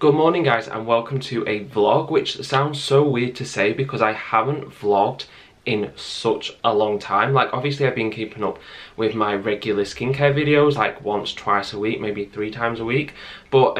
Good morning guys, and welcome to a vlog, which sounds so weird to say because I haven't vlogged in such a long time. Like, obviously I've been keeping up with my regular skincare videos, like once, twice a week, maybe three times a week, but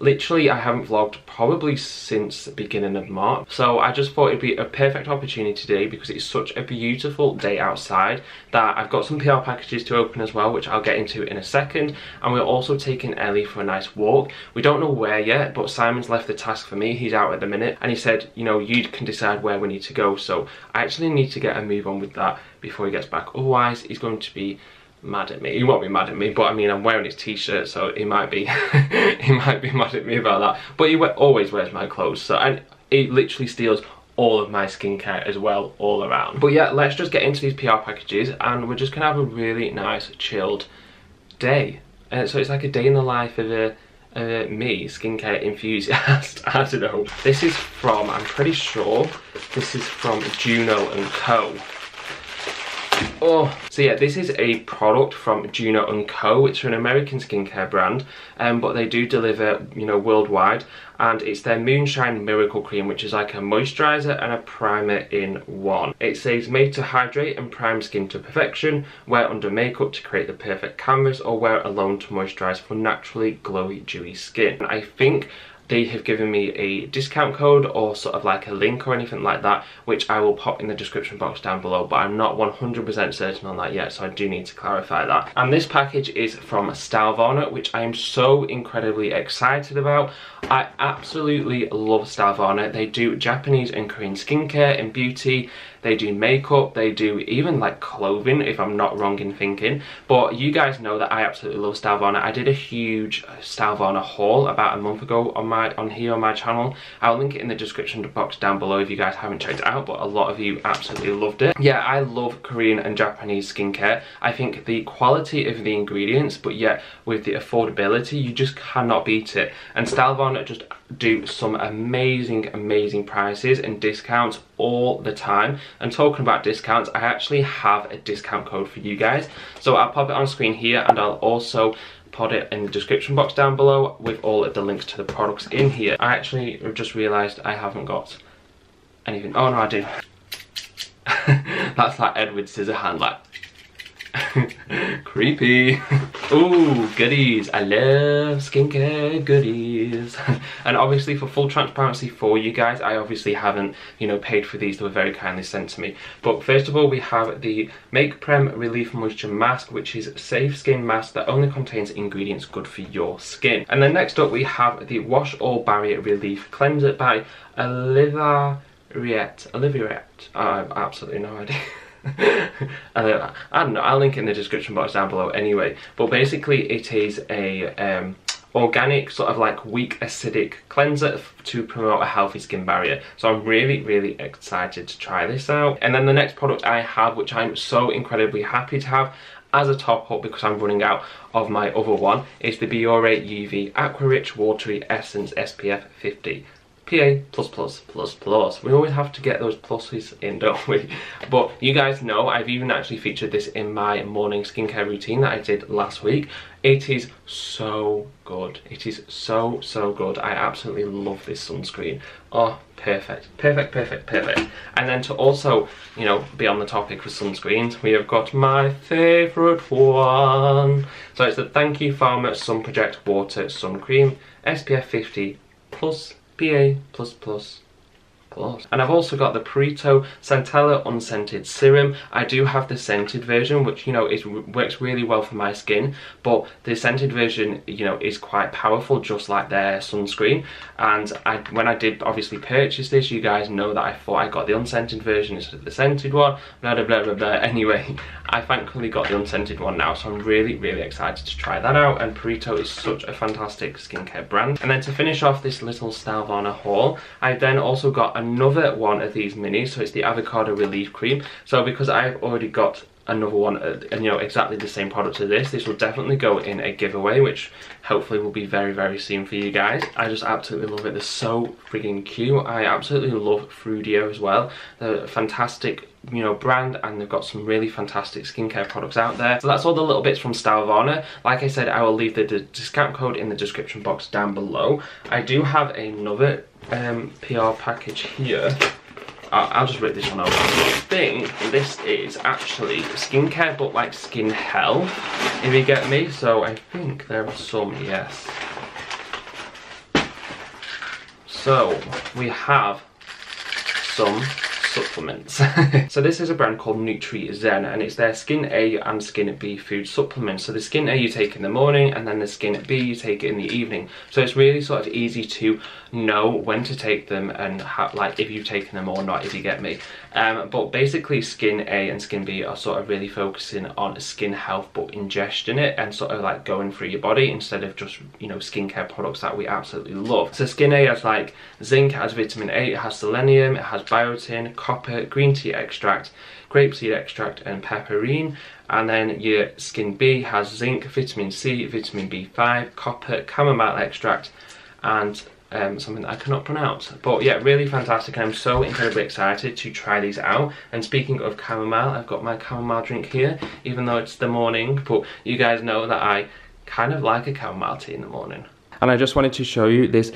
literally I haven't vlogged probably since the beginning of March. So I just thought it'd be a perfect opportunity today because it's such a beautiful day outside that I've got some PR packages to open as well, which I'll get into in a second, and we're also taking Ellie for a nice walk. We don't know where yet, but Simon's left the task for me. He's out at the minute, and he said, you know, you can decide where we need to go. So I actually need to get a move on with that before he gets back, otherwise he's going to be mad at me. He won't be mad at me, but I mean, I'm wearing his t-shirt, so he might be he might be mad at me about that, but he always wears my clothes, so, and he literally steals all of my skincare as well, all around. But yeah, let's just get into these PR packages and we're just gonna have a really nice chilled day. So it's like a day in the life of a me, skincare enthusiast. I don't know. This is from, I'm pretty sure this is from Juno & Co. Oh, so yeah, this is a product from Juno & Co, which are an American skincare brand, but they do deliver, you know, worldwide, and it's their Moonshine Miracle Cream, which is like a moisturiser and a primer in one. It says, made to hydrate and prime skin to perfection, wear under makeup to create the perfect canvas, or wear alone to moisturise for naturally glowy, dewy skin. And I think they have given me a discount code or sort of like a link or anything like that, which I will pop in the description box down below, but I'm not 100% certain on that yet, so I do need to clarify that. And this package is from StyleVana, which I am so incredibly excited about. I absolutely love StyleVana. They do Japanese and Korean skincare and beauty. They do makeup, they do even like clothing, if I'm not wrong in thinking. But you guys know that I absolutely love StyleVana. I did a huge StyleVana haul about a month ago on my channel. I'll link it in the description box down below if you guys haven't checked it out, but a lot of you absolutely loved it. Yeah, I love Korean and Japanese skincare. I think the quality of the ingredients, but yet with the affordability, you just cannot beat it. And StyleVana just do some amazing prices and discounts all the time. And talking about discounts, I actually have a discount code for you guys, so I'll pop it on screen here, and I'll also put it in the description box down below with all of the links to the products in here. I actually just realized I haven't got anything. Oh no, I do. That's like Edward Scissorhands, like creepy. Ooh, goodies. I love skincare goodies. And obviously, for full transparency for you guys, I obviously haven't, you know, paid for these. They were very kindly sent to me. But first of all, we have the Make Prem Relief Moisture Mask, which is a safe skin mask that only contains ingredients good for your skin. And then next up, we have the Wash All Barrier Relief Cleanser by Olivarrier. Olivarrier. I have absolutely no idea. I don't know, I'll link it in the description box down below anyway. But basically it is a organic, sort of like weak acidic cleanser to promote a healthy skin barrier. So I'm really excited to try this out. And then the next product I have, which I'm so incredibly happy to have as a top up because I'm running out of my other one, is the Biore UV Aqua Rich Watery Essence SPF 50. PA++++. We always have to get those pluses in, don't we? But you guys know I've even actually featured this in my morning skincare routine that I did last week. It is so good. It is so good. I absolutely love this sunscreen. Oh, perfect. And then to also, you know, be on the topic with sunscreens, we have got my favourite one. So it's the Thank You Farmer Sun Project Water Sun Cream SPF 50 plus PA+++. And I've also got the PURITO Centella Unscented Serum. I do have the scented version, which, you know, it works really well for my skin, but the scented version, you know, is quite powerful, just like their sunscreen. And when I did obviously purchase this, you guys know that I thought I got the unscented version instead of the scented one, Anyway, I thankfully got the unscented one now, so I'm really excited to try that out. And PURITO is such a fantastic skincare brand. And then to finish off this little StyleVana haul, I then also got another one of these minis. So it's the avocado relief cream. So because I've already got another one, and you know, exactly the same product as this will definitely go in a giveaway, which hopefully will be very soon for you guys. I just absolutely love it. They're so freaking cute. I absolutely love Frudia as well. They're fantastic brand, and they've got some really fantastic skincare products out there. So that's all the little bits from StyleVana. Like I said, I will leave the discount code in the description box down below. I do have another PR package here. I'll just rip this one over. I think this is actually skincare, but like skin health, if you get me. So I think there are some, yes. So we have some supplements. So this is a brand called Nutri Zen, and it's their Skin A and Skin B food supplements. So the Skin A you take in the morning, and then the Skin B you take it in the evening. So it's really sort of easy to know when to take them and how, like if you've taken them or not, if you get me. But basically Skin A and Skin B are sort of really focusing on skin health, but ingesting it and sort of like going through your body instead of just, you know, skincare products that we absolutely love. So Skin A has like zinc, it has vitamin A, it has selenium, it has biotin, copper, green tea extract, grape seed extract and pepperine. And then your Skin B has zinc, vitamin C, vitamin B5, copper, chamomile extract and something that I cannot pronounce. But yeah, really fantastic, and I'm so incredibly excited to try these out. And speaking of chamomile, I've got my chamomile drink here, even though it's the morning, but you guys know that I kind of like a chamomile tea in the morning. And I just wanted to show you this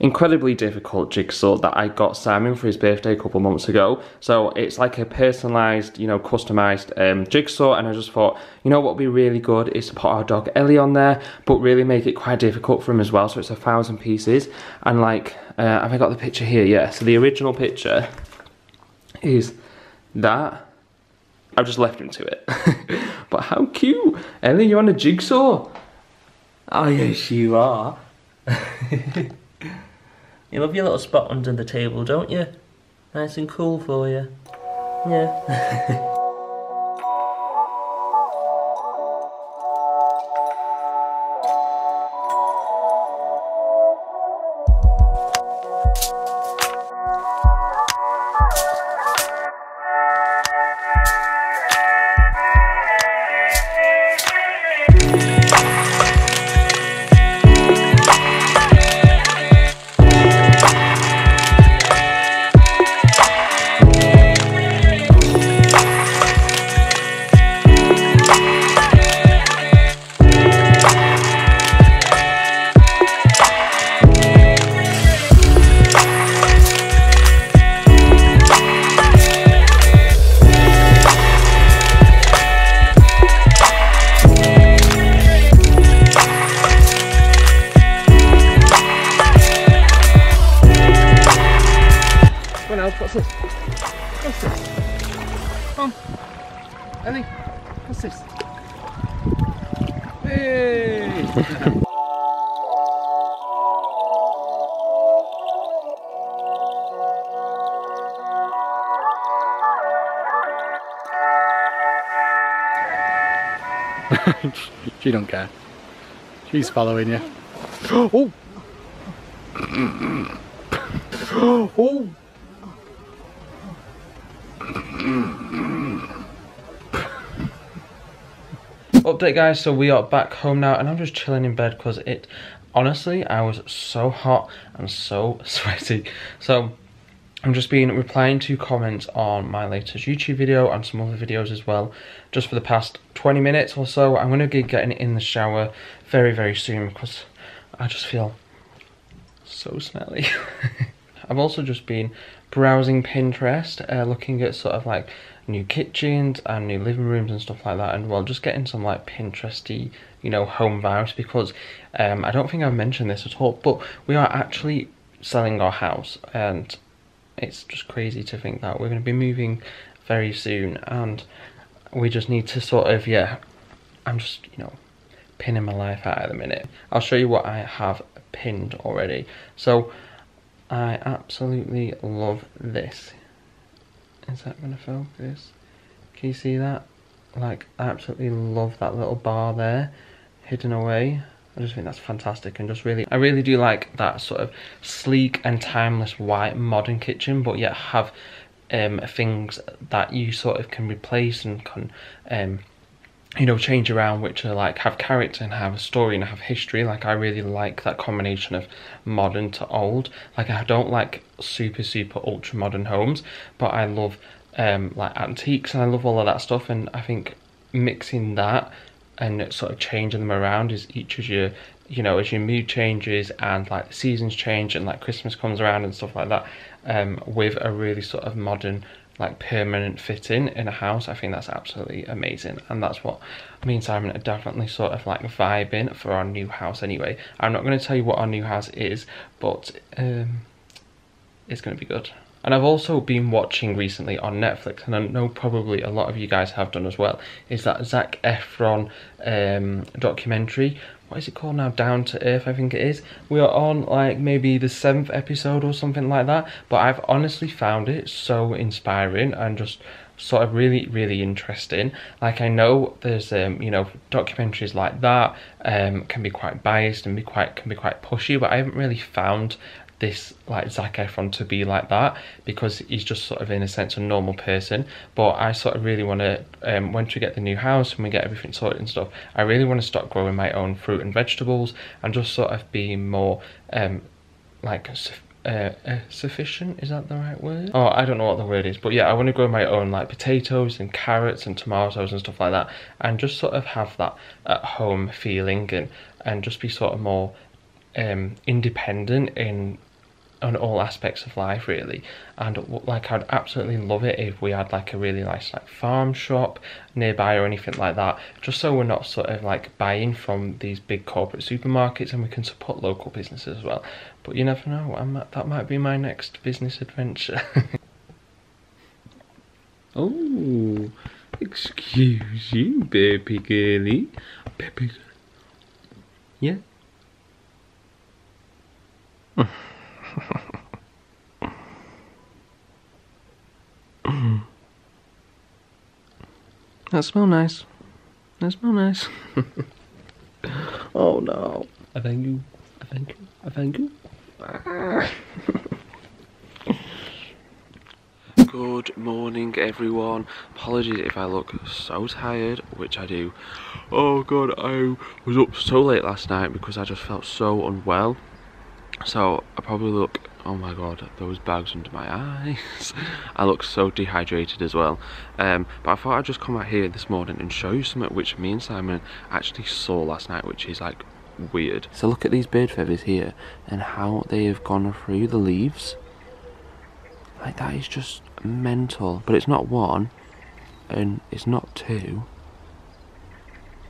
incredibly difficult jigsaw that I got Simon for his birthday a couple months ago. So it's like a personalised, you know, customised jigsaw, and I just thought, you know what would be really good is to put our dog Ellie on there, but really make it quite difficult for him as well. So it's 1,000 pieces, and like, have I got the picture here? Yeah, so the original picture is that. I've just left him to it. But how cute! Ellie, you're on a jigsaw! Oh yes you are! You love your little spot under the table, don't you? Nice and cool for you. Yeah. She don't care. She's following you. Oh! Oh! Update guys, so we are back home now, and I'm just chilling in bed because it, honestly, I was so hot and so sweaty. So I'm just been replying to comments on my latest YouTube video and some other videos as well, just for the past 20 minutes or so. I'm going to be getting in the shower very, very soon because I just feel so smelly. I've also just been browsing Pinterest, looking at sort of like new kitchens and new living rooms and stuff like that, and well, just getting some like Pinteresty, you know, home vibes, because I don't think I've mentioned this at all, but we are actually selling our house, and it's just crazy to think that we're going to be moving very soon, and we just need to sort of, yeah, I'm just, you know, pinning my life out at the minute. I'll show you what I have pinned already. So I absolutely love this. Is that going to focus? Can you see that? Like, I absolutely love that little bar there, hidden away. I just think that's fantastic, and just really, I really do like that sort of sleek and timeless white modern kitchen, but yet have things that you sort of can replace and can, you know, change around, which are like, have character and have a story and have history. Like, I really like that combination of modern to old. Like, I don't like super ultra modern homes, but I love like antiques, and I love all of that stuff, and I think mixing that and sort of changing them around is each as your, you know, as your mood changes and like the seasons change and like Christmas comes around and stuff like that, with a really sort of modern like permanent fitting in a house, I think that's absolutely amazing. And that's what me and Simon are definitely sort of like vibing for our new house anyway. I'm not going to tell you what our new house is, but it's going to be good. And I've also been watching recently on Netflix, and I know probably a lot of you guys have done as well, is that Zac Efron documentary. What is it called now? Down to Earth, I think it is. We are on like maybe the 7th episode or something like that. But I've honestly found it so inspiring and just sort of really, really interesting. Like, I know there's, you know, documentaries like that can be quite biased and can be quite pushy, but I haven't really found this like Zac Efron to be like that, because he's just sort of in a sense a normal person. But I sort of really want to, once we get the new house and we get everything sorted and stuff, I really want to start growing my own fruit and vegetables and just sort of be more like sufficient, is that the right word? Oh, I don't know what the word is, but yeah, I want to grow my own like potatoes and carrots and tomatoes and stuff like that, and just sort of have that at home feeling, and just be sort of more independent on all aspects of life, really. And like, I'd absolutely love it if we had like a really nice like farm shop nearby or anything like that, just so we're not sort of like buying from these big corporate supermarkets, and we can support local businesses as well. But you never know, that might be my next business adventure. Oh, excuse you, baby girlie. Baby girl. Yeah. That smells nice. That smells nice. Oh no. I thank you. I thank you. I thank you. Good morning, everyone. Apologies if I look so tired, which I do. Oh god, I was up so late last night because I just felt so unwell. So I probably look, oh my god, those bags under my eyes. I look so dehydrated as well. But I thought I'd just come out here this morning and show you something which me and Simon actually saw last night, which is like weird. So look at these bird feathers here and how they have gone through the leaves. Like, that is just mental. But it's not one, and it's not two,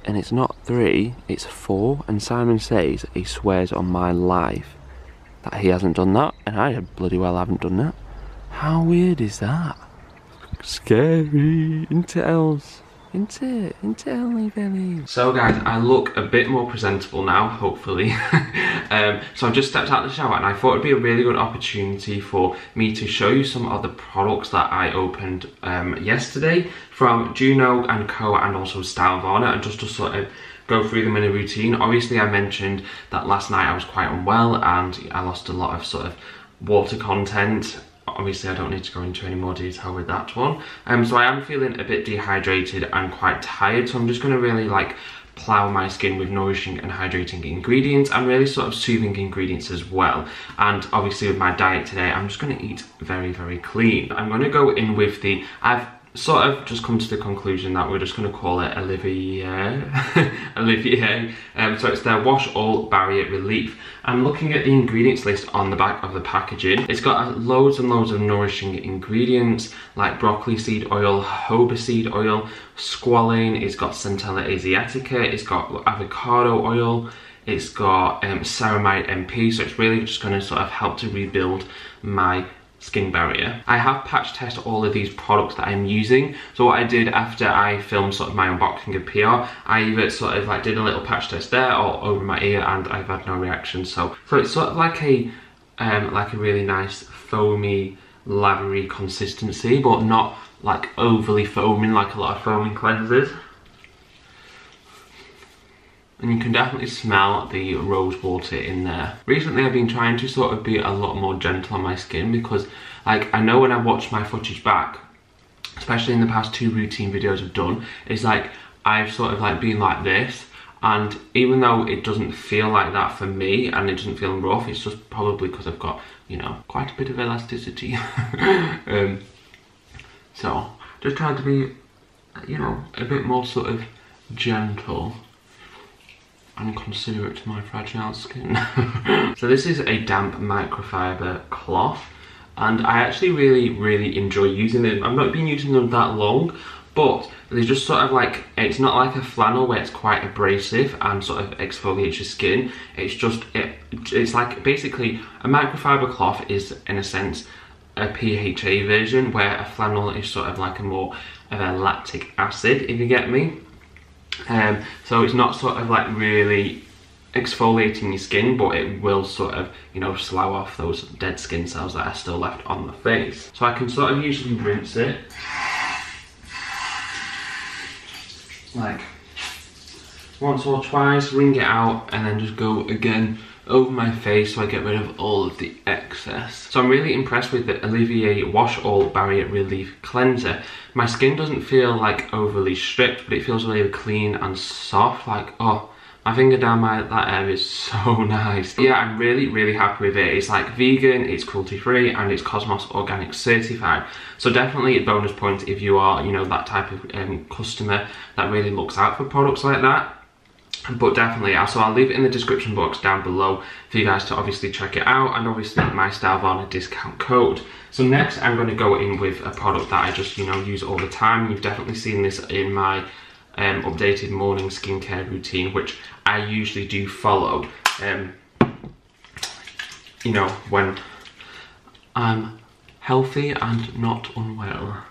and it's not three, it's four. And Simon says, he swears on my life that he hasn't done that, and I bloody well haven't done that. How weird is that? Scary, isn't it else? Isn't it? Isn't it, Ellie? So guys, I look a bit more presentable now, hopefully. So I've just stepped out of the shower, and I thought it'd be a really good opportunity for me to show you some of the products that I opened yesterday from Juno & Co and also StyleVana, and just to sort of go through them in a routine. Obviously, I mentioned that last night I was quite unwell and I lost a lot of sort of water content. Obviously, I don't need to go into any more detail with that one. So I am feeling a bit dehydrated and quite tired, so I'm just going to really like plough my skin with nourishing and hydrating ingredients, and really sort of soothing ingredients as well. And obviously, with my diet today, I'm just going to eat very, very clean. I'm going to go in with the, I've sort of just come to the conclusion that we're just going to call it Olivarrier. Olivarrier. So it's their Wash All Barrier Relief. I'm looking at the ingredients list on the back of the packaging. It's got loads and loads of nourishing ingredients, like broccoli seed oil, jojoba seed oil, squalane, it's got Centella asiatica, it's got avocado oil, it's got ceramide MP, so it's really just going to sort of help to rebuild my skin barrier. I have patch tested all of these products that I'm using. So what I did after I filmed sort of my unboxing of PR, I either sort of like did a little patch test there or over my ear, and I've had no reaction. So it's sort of like a really nice foamy, lathery consistency, but not like overly foaming like a lot of foaming cleansers. And you can definitely smell the rose water in there. Recently, I've been trying to sort of be a lot more gentle on my skin, because like, I know when I watch my footage back, especially in the past two routine videos I've done, it's like I've sort of like been like this, and even though it doesn't feel like that for me and it doesn't feel rough, it's just probably because I've got, you know, quite a bit of elasticity. So just trying to be, you know, a bit more sort of gentle and considerate to my fragile skin. So this is a damp microfiber cloth, and I actually really enjoy using them. I've not been using them that long, but they're just sort of like, it's not like a flannel where it's quite abrasive and sort of exfoliates your skin. It's just, it's like, basically a microfiber cloth is in a sense a PHA version, where a flannel is sort of like a more of a lactic acid, if you get me. So it's not sort of like really exfoliating your skin, but it will sort of, you know, slough off those dead skin cells that are still left on the face. So I can sort of usually rinse it like once or twice, wring it out, and then just go again over my face so I get rid of all of the excess. So I'm really impressed with the Olivarrier Wash All Barrier Relief Cleanser. My skin doesn't feel like overly stripped, but it feels really clean and soft. Like, oh, my finger down that area is so nice. Yeah, I'm really happy with it. It's like vegan, it's cruelty free, and it's Cosmos Organic certified. So definitely a bonus point if you are, you know, that type of customer that really looks out for products like that. But definitely, so I'll leave it in the description box down below for you guys to obviously check it out, and obviously my StyleVana discount code. So next I'm going to go in with a product that I just, you know, use all the time. You've definitely seen this in my updated morning skincare routine, which I usually do follow, you know, when I'm healthy and not unwell.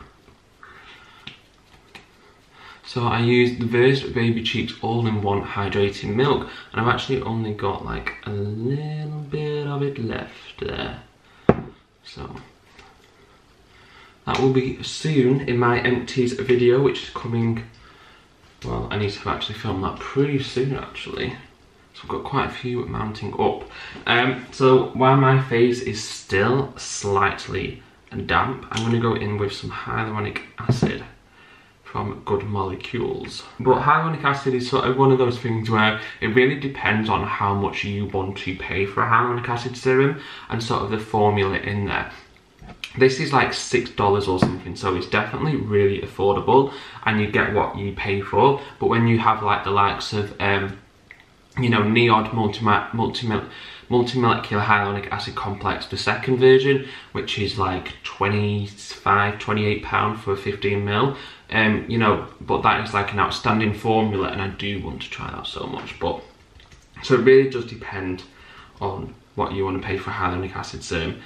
So I used the Versed Baby Cheeks All in One Hydrating Milk, and I've actually only got like a little bit of it left there. So that will be soon in my empties video, which is coming. Well, I need to actually film that pretty soon actually. So I've got quite a few mounting up. So while my face is still slightly damp, I'm going to go in with some hyaluronic acid from Good Molecules. But hyaluronic acid is sort of one of those things where it really depends on how much you want to pay for a hyaluronic acid serum and sort of the formula in there. This is like $6 or something, so it's definitely really affordable and you get what you pay for. But when you have like the likes of you know, NEOD multimolecular hyaluronic acid complex, the second version, which is like £28 for 15ml, you know, but that is like an outstanding formula, and I do want to try that so much. But so it really does depend on what you want to pay for hyaluronic acid serum,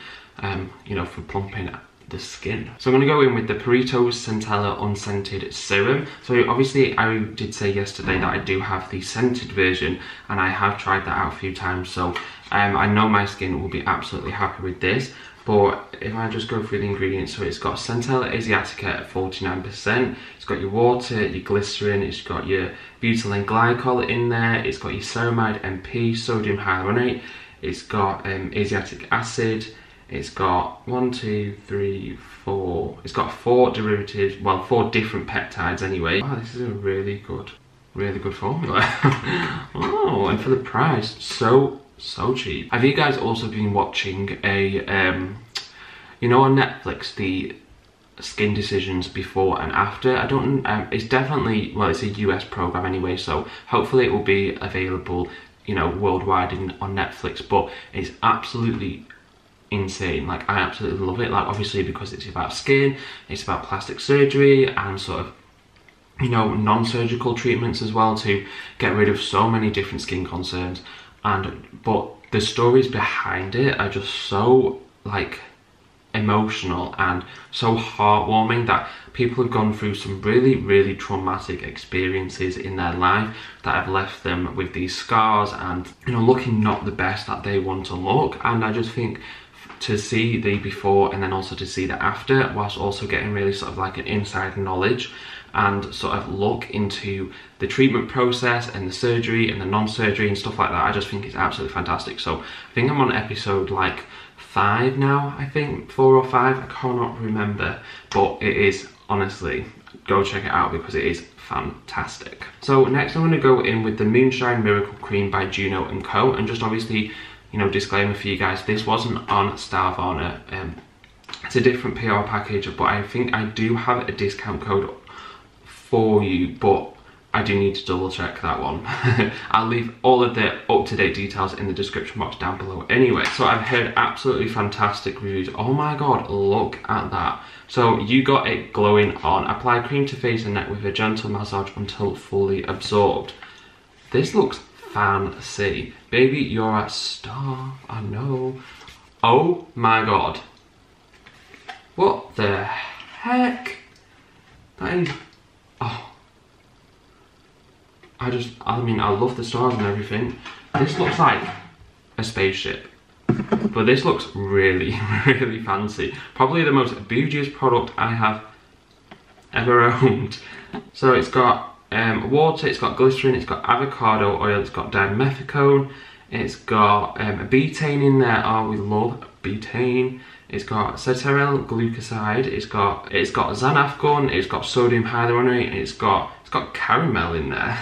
you know, for plumping the skin. So I'm going to go in with the PURITO Centella Unscented Serum. So obviously I did say yesterday that I do have the scented version, and I have tried that out a few times, so I know my skin will be absolutely happy with this. But if I just go through the ingredients, so it's got Centella Asiatica at 49%, it's got your water, your glycerin, it's got your butylene glycol in there, it's got your ceramide MP, sodium hyaluronate, it's got Asiatic acid, it's got it's got four derivatives, well, four different peptides anyway. Wow, this is a really good formula. Oh, and for the price, so cheap. Have you guys also been watching a you know, on Netflix, the Skin Decisions before and after? I don't it's definitely, well, it's a US program anyway, so hopefully it will be available, you know, worldwide on Netflix. But it's absolutely insane. Like, I absolutely love it. Like, obviously because it's about skin, it's about plastic surgery and sort of, you know, non-surgical treatments as well to get rid of so many different skin concerns. But the stories behind it are just so, like, emotional and so heartwarming that people have gone through some really traumatic experiences in their life that have left them with these scars and, you know, looking not the best that they want to look. And I just think to see the before and then also to see the after, whilst also getting really sort of like an inside knowledge and sort of look into the treatment process and the surgery and the non-surgery and stuff like that, I just think it's absolutely fantastic. So I think I'm on episode like 5 now, I think 4 or 5, I cannot remember, but it is, honestly, go check it out because it is fantastic. So next I'm going to go in with the Moonshine Miracle Cream by Juno & Co. And just obviously, you know, disclaimer for you guys, this wasn't on StyleVana It's a different PR package, but I think I do have a discount code for you, but I do need to double check that one. I'll leave all of the up-to-date details in the description box down below anyway. So I've heard absolutely fantastic reviews. Oh my god, look at that. So you got it glowing on. Apply cream to face and neck with a gentle massage until fully absorbed. This looks fancy. Baby, you're a star, I know. Oh my god. What the heck? That is... oh. I love the stars and everything. This looks like a spaceship. But this looks really, really fancy. Probably the most bougiest product I have ever owned. So it's got water, it's got glycerin, it's got avocado oil, it's got dimethicone, it's got betaine in there. Oh, we love betaine. It's got cetyl glucoside, it's got xanafgone, it's got sodium hyaluronate, it's got caramel in there,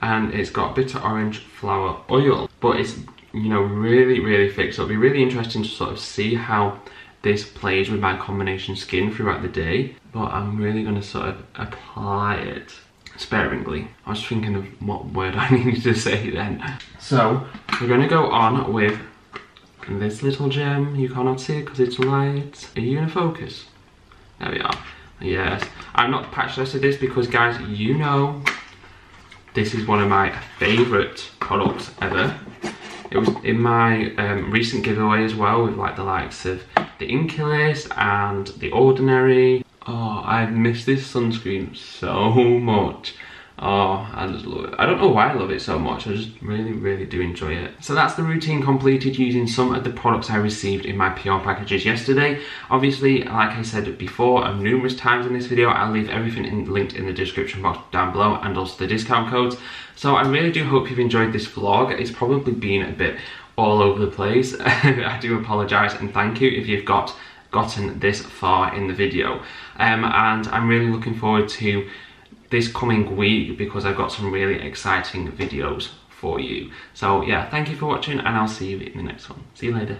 and it's got bitter orange flower oil. But it's, you know, really, really thick, so it'll be really interesting to sort of see how this plays with my combination skin throughout the day. But I'm really going to sort of apply it sparingly. I was thinking of what word I needed to say then. So we're going to go on with this little gem. You cannot see it because it's light. Are you in focus? There we are. Yes, I'm not patch tested this because, guys, you know, this is one of my favourite products ever. It was in my recent giveaway as well, with like the likes of the Inky List and the Ordinary. Oh, I've missed this sunscreen so much. Oh, I just love it. I don't know why I love it so much. I just really, really do enjoy it. So that's the routine completed using some of the products I received in my PR packages yesterday. Obviously, like I said before and numerous times in this video, I'll leave everything linked in the description box down below, and also the discount codes. So I really do hope you've enjoyed this vlog. It's probably been a bit all over the place. I do apologise, and thank you if you've gotten this far in the video. And I'm really looking forward to this coming week, because I've got some really exciting videos for you. So yeah, thank you for watching, and I'll see you in the next one. See you later.